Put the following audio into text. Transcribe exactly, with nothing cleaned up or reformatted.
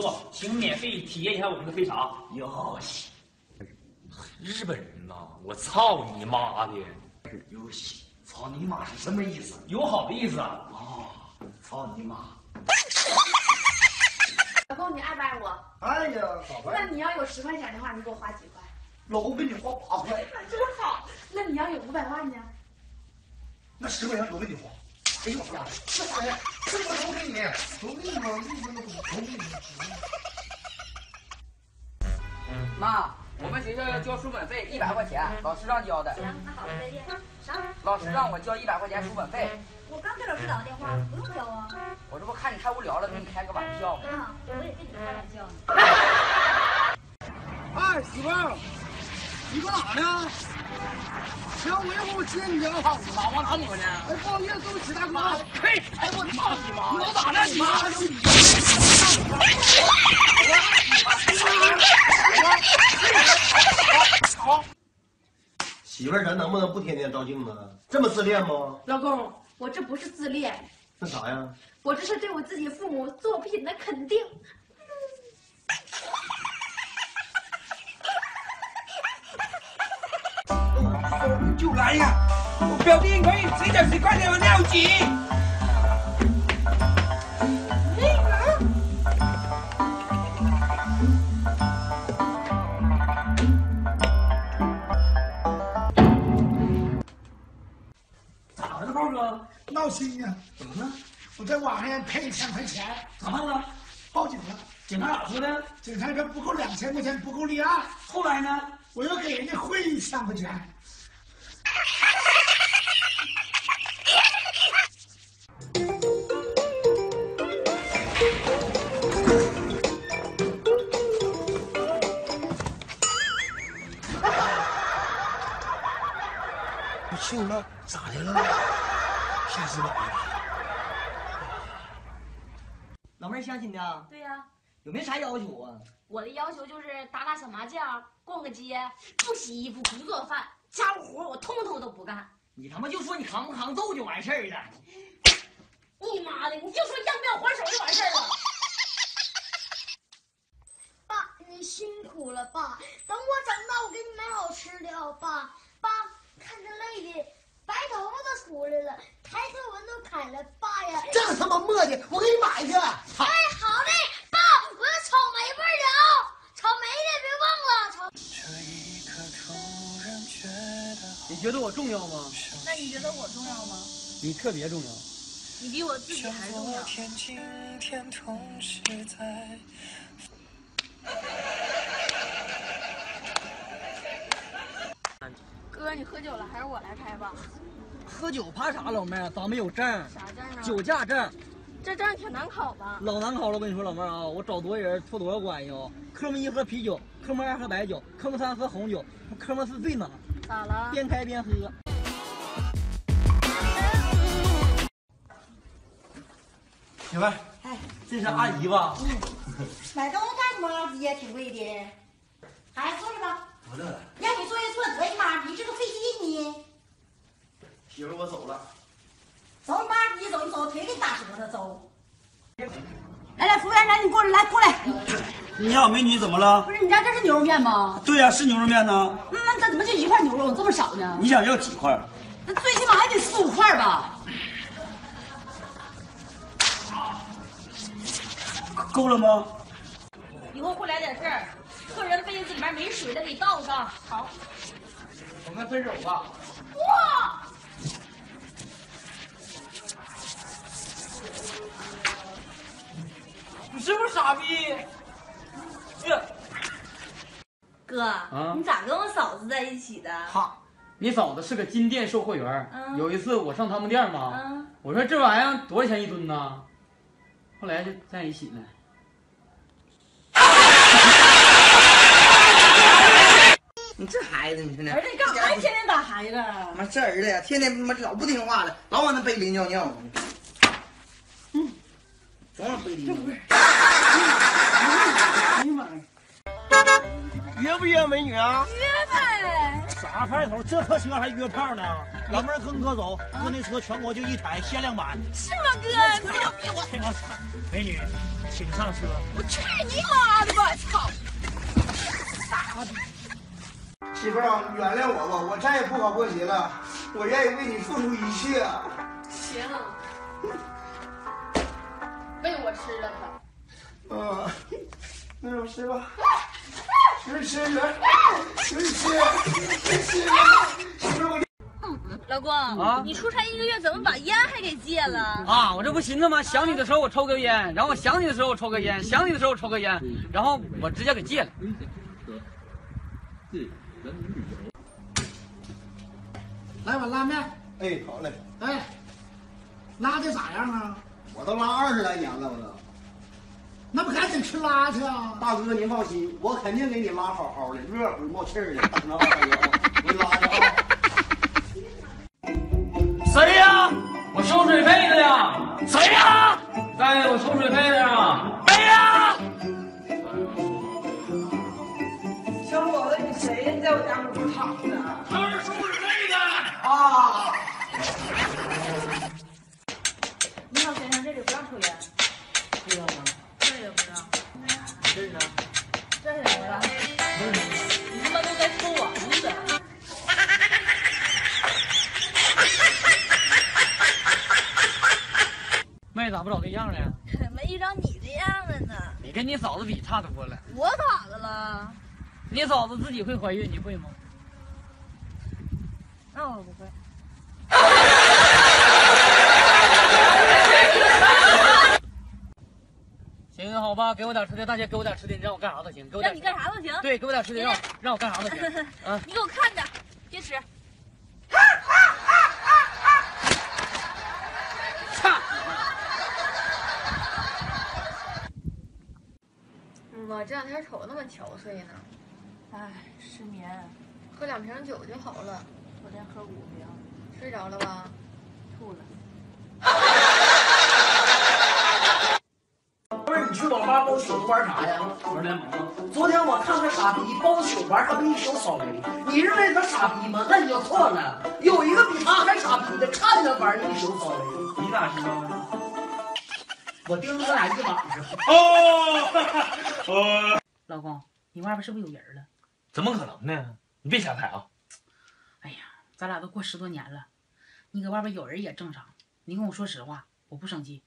座，请免费体验一下我们的飞场。哟西，日本人呐，我操你妈的！哟西，操你妈是什么意思？友好的意思啊！哦，操你妈！老公，你爱不爱我？哎呀，宝贝。那你要有十块钱的话，你给我花几块？老公给你花八块。那真好。那你要有五百万呢？那十块钱我给你花。 哎呦我呀，这玩意儿，这我都给你，都给你了，都给你。妈，我们学校要交书本费一百块钱，老师让交的。行，那好了，再见。啥？老师让我交一百块钱书本费。我刚给老师打个电话，不用交啊。我这不看你太无聊了，跟你开个玩笑吗？啊，我也跟你开玩笑。哎，媳妇儿，你干啥呢？ 行，我一会儿我接你去。操你妈，往哪躲呢？哎，不好意思，对不起，大哥。呸！哎，我操你妈！你老咋的？你妈！你妈！好，媳妇儿，咱能不能不天天照镜子？这么自恋吗？老公，我这不是自恋。那啥呀？我这是对我自己父母作品的肯定。 就来呀！我表弟可以随叫随快的尿急。咋了呢，豹哥？闹心呀！怎么了？我在网上赔一千块钱。咋办了？报警了。警察咋说的？警察说不够两千块钱不够立案。后来呢？我又给人家汇一千块钱。 不去了，咋的了？吓死我了！老妹儿相亲的？对呀、啊。有没啥要求啊？我的要求就是打打小麻将，逛个街，不洗衣服，不做饭。 家务活我通通都不干，你他妈就说你扛不扛揍就完事儿了。你妈的，你就说要不要还手就完事儿了。爸，你辛苦了，爸。等我长大，我给你买好吃的啊，爸。爸，看着累的，白头发都出来了，抬头纹都砍了，爸呀。这他妈磨叽，我给你买去。哎，好嘞，爸，我要草莓味的啊，草莓的别忘了。草。 你觉得我重要吗？那你觉得我重要吗？你特别重要，你比我自己还重要。哥，你喝酒了，还是我来开吧。喝酒怕啥，老妹儿？咱们有证。啥证啊？酒驾证。这证挺难考吧？老难考了，我跟你说，老妹儿啊，我找多少人托多少关系啊。科目一喝啤酒，科目二喝白酒，科目三喝红酒，科目四最难。 咋了？边开边喝。媳妇儿，哎，这是阿姨吧？嗯。买东西干什么？垃圾呀，挺贵的。孩子坐着吧。不乐。让你坐就坐，多他妈逼，这都费劲呢。媳妇儿，我走了。走你妈逼，走你走，腿给你打折了，走。来来，服务员，来你过来，来过来。你好，美女，怎么了？不是你家这是牛肉面吗？对呀、啊，是牛肉面呢。嗯。 那怎么就一块牛肉这么少呢？你想要几块？那最起码还得四五块吧。够了吗？以后会来点事儿，客人杯子里面没水了，给倒上。好，我们分手吧。哇！你是不是傻逼？这。 哥，啊、你咋跟我嫂子在一起的？哈，你嫂子是个金店售货员。嗯、有一次我上他们店嘛，嗯、我说这玩意儿多少钱一吨呢？后来就在一起了。你这孩子，你说呢？儿子，你干啥天天打孩子？妈，这儿子呀，天天他妈老不听话了，老往那杯里尿尿。嗯，总往杯里尿。哎呀妈呀！ 约不约美女啊？约呗！啥派头？这破车还约炮呢？老妹儿跟哥走，哥那车全国就一台限量版。是吗，哥？牛逼我！好使。美女，请上车。我去你妈的吧！操！傻逼！媳妇儿啊，原谅我吧，我再也不搞破鞋了。我愿意为你付出一切。行，喂我吃了它。啊，那我吃吧。吃吃吃吃吃吃吃！ 老公，啊、你出差一个月，怎么把烟还给戒了？啊，我这不寻思吗？想你的时候我抽根烟，然后我想你的时候我抽根烟，想你的时候我抽根烟，然后我直接给戒了。来碗拉面。哎，好嘞。哎，拉的咋样啊？我都拉二十来年了，我都。那不赶紧吃拉去啊？大哥您放心，我肯定给你拉好好的，热乎冒气儿的，等着二大爷，我给你拉去啊。 谁呀？我收水费的呀！谁呀？大爷，我收水费的呀！谁呀？小伙子，你谁呀？你在我家屋躺着？他是收水费的啊！你好，先生，这里不让抽烟。知道吗？这也不让。这是啥？这是啥？你他妈都该抽我屋的！ 妹咋不找对象了呀？没遇着你这样的呢。你跟你嫂子比差多了。我咋的了？你嫂子自己会怀孕，你会吗？那我不会。行，好吧，给我点吃的，大姐给我点吃的，你让我干啥都行，给我点。让你干啥都行。对，给我点吃的，让让我干啥都行。啊！你给我看着，别吃。 我这两天瞅那么憔悴呢，唉，失眠，喝两瓶酒就好了。昨天喝五瓶，睡着了吧？吐了。不是你去网吧包宿玩啥呀？玩联盟。昨天我看个傻逼包宿玩他们一宿扫雷，你认为他傻逼吗？那你就错了。有一个比他还傻逼的，看他玩一宿扫雷，你咋知道呢？ 我盯着他俩一晚上。哦，老公，你外边是不是有人了？怎么可能呢？你别瞎猜啊！哎呀，咱俩都过十多年了，你搁外边有人也正常。你跟我说实话，我不生气。